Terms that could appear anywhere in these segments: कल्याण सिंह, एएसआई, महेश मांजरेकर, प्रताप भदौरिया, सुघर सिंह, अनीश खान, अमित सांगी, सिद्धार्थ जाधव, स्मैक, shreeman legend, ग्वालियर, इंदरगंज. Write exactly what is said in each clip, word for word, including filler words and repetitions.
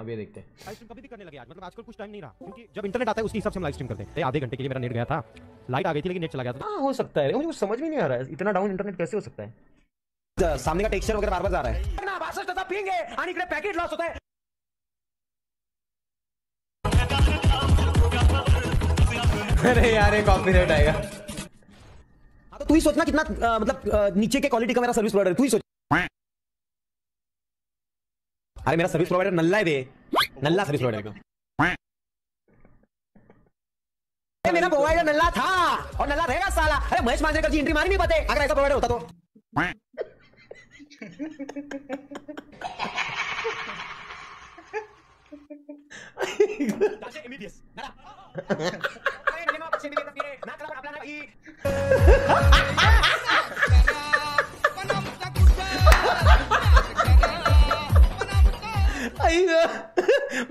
अब ये देखते हैं। लाइव स्ट्रीम कभी भी करने लगे आज, मतलब आजकल कुछ टाइम नहीं रहा क्योंकि जब इंटरनेट आता है उसके हिसाब से हम लाइव स्ट्रीम करते हैं। आधे घंटे के लिए मेरा नेट गया था, लाइट आ गई थी लेकिन नेट चला गया था। हां हो सकता है, मुझे कुछ समझ में नहीं आ रहा है इतना डाउन इंटरनेट कैसे हो सकता है। सामने का टेक्सचर वगैरह बार-बार जा रहा है ना, बासठ तथा पिंग है आणि इकडे पैकेट लॉस होता है। अरे यार ये कॉपीराइट आएगा। हां तो तू ही सोचना कितना आ, मतलब आ, नीचे के क्वालिटी का मेरा सर्विस प्रोवाइडर, तू ही सोच। अरे मेरा सर्विस प्रोवाइडर नल्ला है बे, नल्ला सर्विस प्रोवाइडर का। अरे मेरा प्रोवाइडर नल्ला था और नल्ला रहेगा साला। अरे महेश मांजरेकर जी एंट्री मारी नहीं पाते, अगर ऐसा प्रोवाइडर होता तो। ताशे एमबीबीएस ना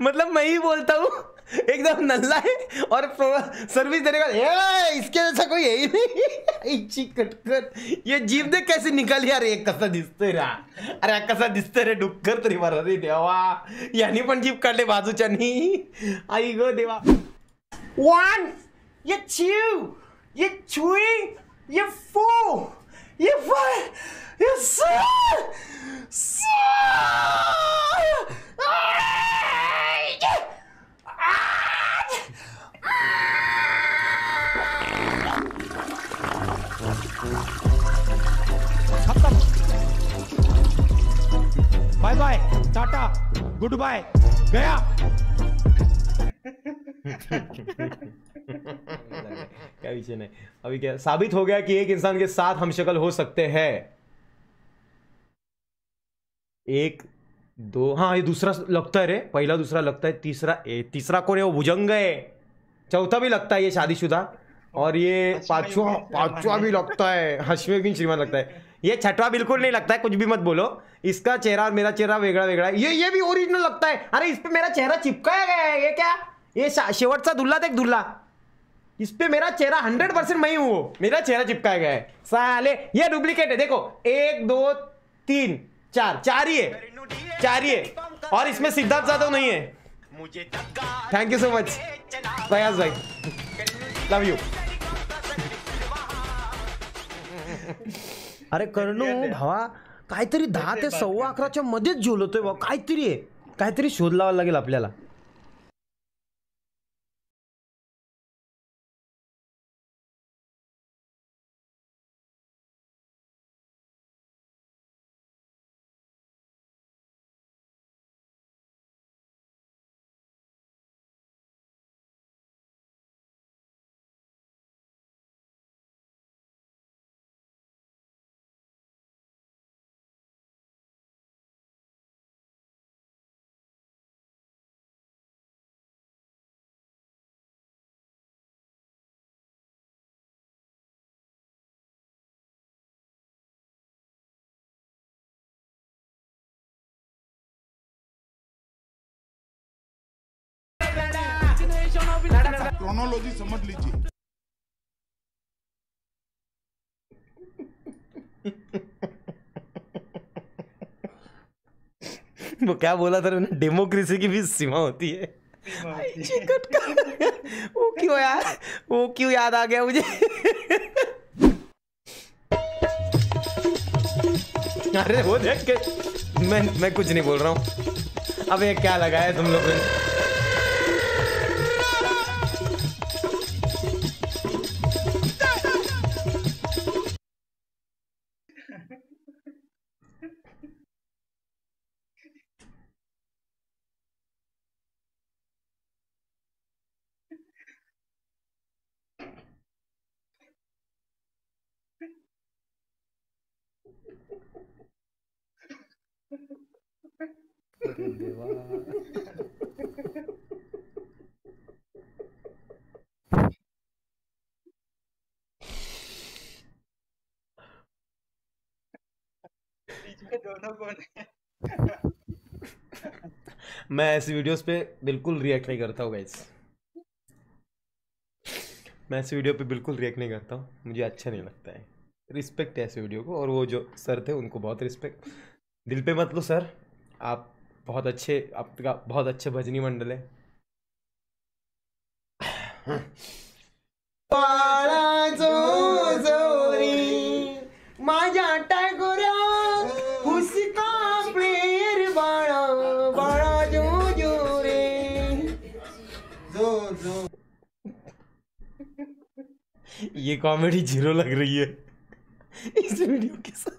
मतलब मैं ही बोलता हूँ एकदम नल्ला है और सर्विस देने का इसके जैसा कोई है ही नहीं। कटकर ये जीव देख कैसे निकाल यार, एक कसा दिसतोय रा, अरे कसा दिसतोय रे डुक्कर तरी बरं रे देवा, यानी पण जीव काढले बाजूच्या नी। आई गो देवा वन ये छू ये छुई ये फू ये फाय ये सा सा खत्म। Bye bye tata goodbye गया। क्या विषय नहीं अभी, क्या साबित हो गया कि एक इंसान के साथ हम शक्ल हो सकते हैं। एक दो हाँ ये दूसरा लगता है रे, पहला दूसरा लगता है, तीसरा ए, तीसरा कौन है वो भुजंग है, चौथा भी लगता है ये शादीशुदा, और ये पांचवा पांचवा भी लगता है हश्मी बिन श्रीमान लगता है, ये छठवा बिल्कुल नहीं लगता है, कुछ भी मत बोलो, इसका चेहरा और मेरा चेहरा वेगड़ा वेगड़ा है, ये ये भी ओरिजिनल लगता है। अरे इस पे मेरा चेहरा चिपकाया गया है, ये क्या ये शेवटचा दुल्ला देख दुल्ला, इस पे मेरा चेहरा हंड्रेड परसेंट मैं ही हूँ, मेरा चेहरा चिपकाया गया है साले, ये डुप्लीकेट है देखो, एक दो तीन चार चार ही है चार ही है और इसमें सिद्धार्थ जाधव नहीं है। थैंक यू सो मच प्रयास भाई, लव यू। अरे करणू भावा काहीतरी दहा ते सव्वा अकराच्या मध्येच झोलतोय भाऊ, काहीतरी आहे, काहीतरी शोध लावायला लागेल आपल्याला। क्रोनोलॉजी समझ लीजिए। वो क्या बोला था उन्होंने, डेमोक्रेसी की भी सीमा होती है। वो क्यों यार, वो क्यों याद आ गया मुझे। अरे वो देख के मैं मैं कुछ नहीं बोल रहा हूँ। अब ये क्या लगाया तुम लोगों ने, दोनों कौन है? मैं ऐसी वीडियोस पे बिल्कुल रिएक्ट नहीं करता हूँ गाइस, मैं ऐसी वीडियो पे बिल्कुल रिएक्ट नहीं करता हूँ, मुझे अच्छा नहीं लगता है। रिस्पेक्ट है ऐसे वीडियो को, और वो जो सर थे उनको बहुत रिस्पेक्ट, दिल पे मत लो सर, आप बहुत अच्छे, आपका बहुत अच्छे भजनी मंडल है। ये कॉमेडी जीरो लग रही है इस वीडियो के साथ।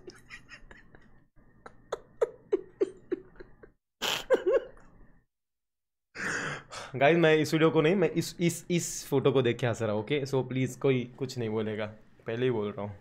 गाइस मैं इस वीडियो को नहीं, मैं इस इस इस फोटो को देख के हंस रहा हूँ। ओके सो प्लीज कोई कुछ नहीं बोलेगा, पहले ही बोल रहा हूँ।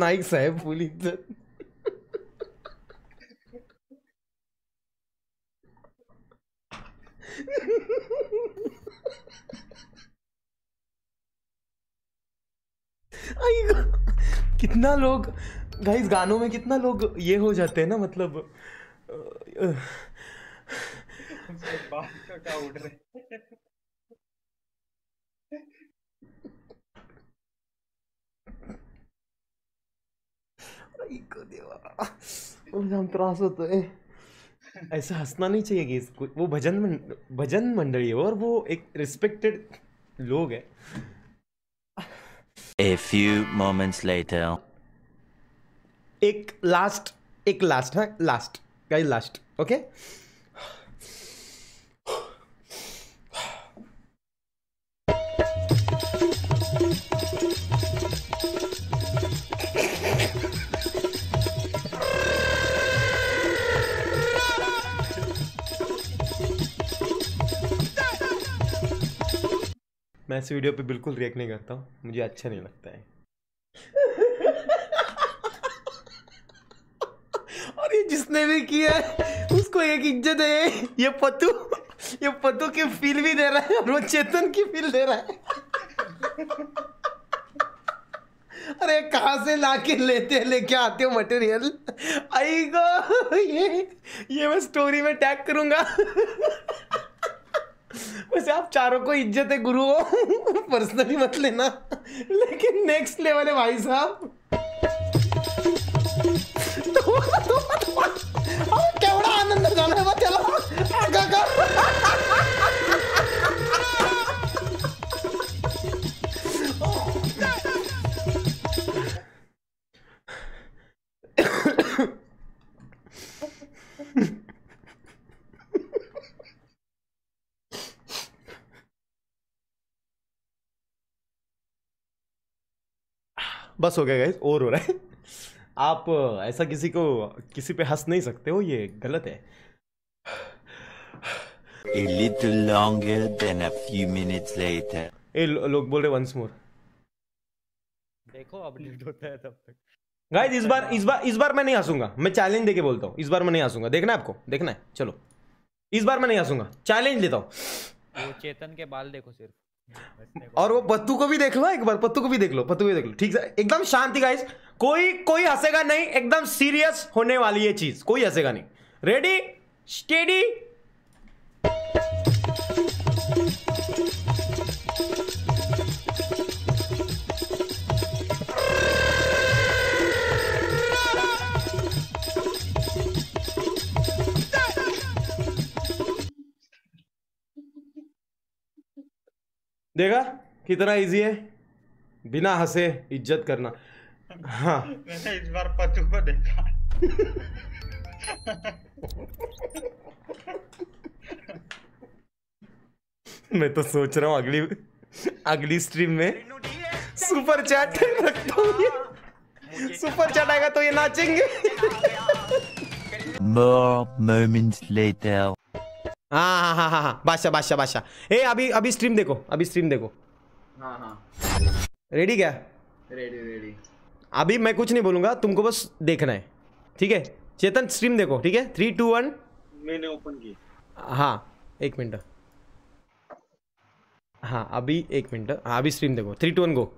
नाइक साहब फुल इज्जत। कितना लोग गाइस गानों में कितना लोग ये हो जाते हैं ना, मतलब देवा हम त्रास होते हैं। ऐसा हंसना नहीं चाहिए कि इसको, वो भजन मंड, भजन मंडली है और वो एक रिस्पेक्टेड लोग है। A few moments later. एक लास्ट एक लास्ट हाँ लास्ट गाइस लास्ट ओके मैं इस वीडियो पे बिल्कुल रिएक्ट नहीं करता हूँ, मुझे अच्छा नहीं लगता है। और ये जिसने भी किया है उसको एक इज्जत है। ये पतू ये पतू की फील भी दे रहा है और वो चेतन की फील दे रहा है। अरे कहाँ से लाके लेते लेके आते हो मटेरियल। आई गो ये ये मैं स्टोरी में टैग करूंगा। वैसे आप चारों को इज्जत है गुरु हो, पर्सनली मत लेना, लेकिन नेक्स्ट लेवल है भाई साहब। केवड़ा आनंद झाला है बस हो गया गाइस, और हो रहा है। आप ऐसा किसी को किसी पे हंस नहीं सकते हो, ये गलत है। A little longer than a few minutes later. ए लोग बोल रहे once more. देखो अपडेट होता है तब तक। गाइस इस बार इस बार इस बार मैं नहीं हंसूंगा, मैं चैलेंज देके बोलता हूँ। इस बार मैं नहीं हंसूंगा, देखना है आपको, देखना है। चलो इस बार मैं नहीं हंसूंगा, चैलेंज लेता हूँ। वो चेतन के बाल देखो सिर्फ, और वो पत्तू को भी देख लो एक बार, पत्तू को भी देख लो, पत्तू भी देख लो। ठीक है एकदम शांति गाइस, कोई कोई हंसेगा नहीं, एकदम सीरियस होने वाली है चीज, कोई हंसेगा नहीं। Ready steady. देखा कितना इजी है बिना हंसे इज्जत करना। हाँ मैंने इस बार पत्तू को देखा। मैं तो सोच रहा हूँ अगली अगली स्ट्रीम में सुपर चैट रखता हूँ, सुपर चैट आएगा तो ये नाचेंगे। हाँ हाँ हाँ हाँ हाँ बादशाह बादशाह बादशाह। ए अभी अभी स्ट्रीम देखो, अभी स्ट्रीम देखो। हाँ हाँ रेडी क्या? Ready ready. अभी मैं कुछ नहीं बोलूँगा, तुमको बस देखना है, ठीक है? चेतन स्ट्रीम देखो, ठीक है? Three two one. मैंने ओपन की। हाँ एक मिनट, हाँ अभी एक मिनट, हाँ अभी स्ट्रीम देखो। Three two one go.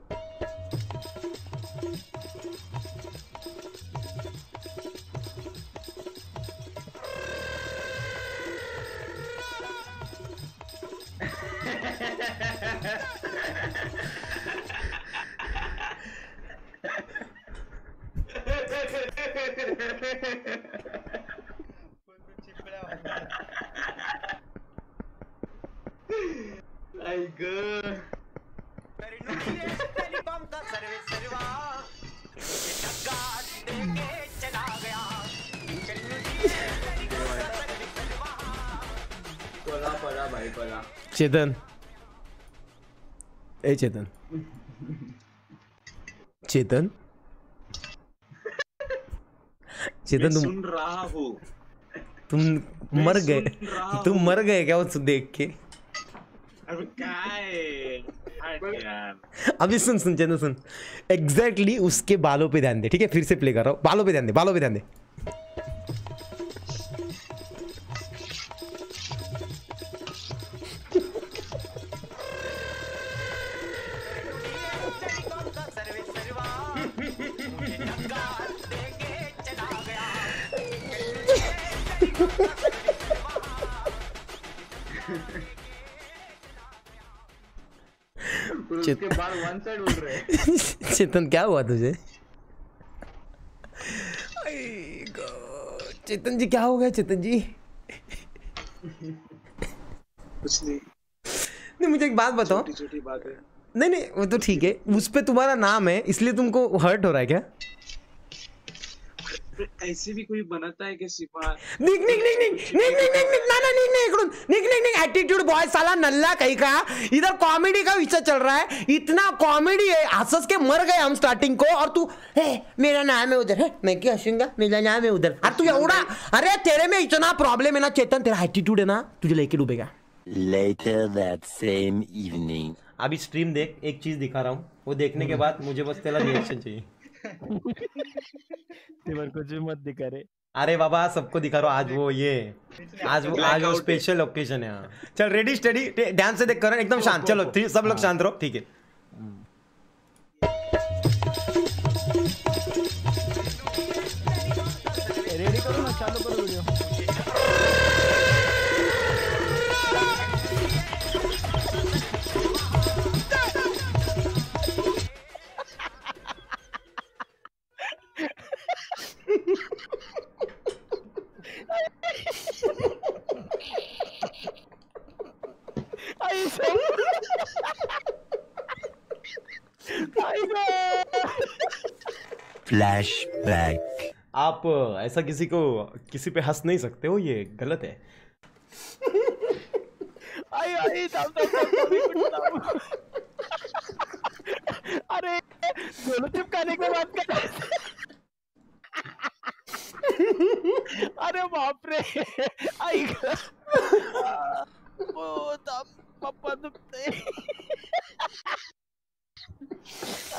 Chetan ए चेतन चेतन चेतन तुम सुन रहा हो तुम मर गए तुम मर गए क्या वो देख के? अरे काय अभी सुन सुन चेतन सुन एग्जैक्टली उसके बालों पे ध्यान दे ठीक है। फिर से प्ले कर रहा हूँ बालों पे ध्यान दे बालों पे ध्यान दे उसके बाल वन साइड उड़ रहे हैं। चेतन क्या हुआ तुझे? चेतन जी क्या हो गया चेतन जी? कुछ नहीं। नहीं मुझे एक बात बताओ। छोटी छोटी बात है। नहीं नहीं वो तो ठीक है उस पे तुम्हारा नाम है इसलिए तुमको हर्ट हो रहा है क्या? ऐसे भी कोई बनाता है कि सिपाही निक निक निक निक निक निक निक निक ना ना निक निक इकडून निक निक निक एटीट्यूड बॉय साला नल्ला कहीं का इधर कॉमेडी का विषय चल रहा है इतना कॉमेडी है हंस के मर गए हम स्टार्टिंग को और तू हे मेरा नाम है उधर है मैं क्या हंसूंगा मेरा नाम है उधर अरे तू एवढा अरे तेरे में इतना प्रॉब्लम है ना चेतन तेरा एटीट्यूड है ना तुझे लेके डूबेगा। लेटर दैट सेम इवनिंग अभी स्ट्रीम देख एक चीज दिखा रहा हूं वो देखने के बाद मुझे बस तेरा रिएक्शन चाहिए। कुछ भी मत दिखा रे अरे बाबा सबको दिखा रहा आज वो ये आज वो आज वो स्पेशल ओकेजन है। चल रेडी स्टडी ध्यान से देख कर एकदम शांत चलो सब लोग शांत रहो ठीक है। रेडी करो ना चालू करो वीडियो फ्लैशबैक आप ऐसा किसी को किसी पे हंस नहीं सकते हो ये गलत है। आई आई अरे चिपकाने की बात कर अरे बाप रे आई पापा दुखते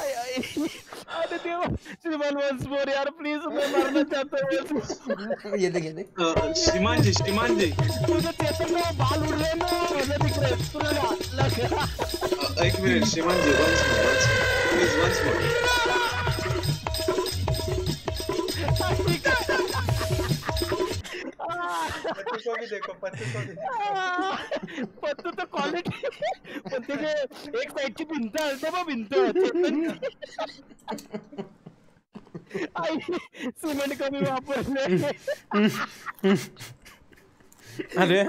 अरे देवा श्रीमान वंस मोर यार प्लीज मैं मारना चाहता हूँ ये देख ये देख श्रीमान जी श्रीमान जी तुझे चेतन में बाल उड़ रहे ना मुझे दिख रहे पूरा लग रहा एक मिनट श्रीमान जी once more please once more Pattu को भी देखो पत्तू को भी पत्तू तो क्वालिटी पत्ते के एक साइड की भिंता है तो भिंता है आई सीमेंट कभी वापस ले अरे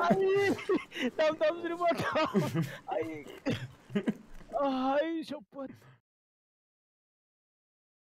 तब तब सिर्फ आई आई शपथ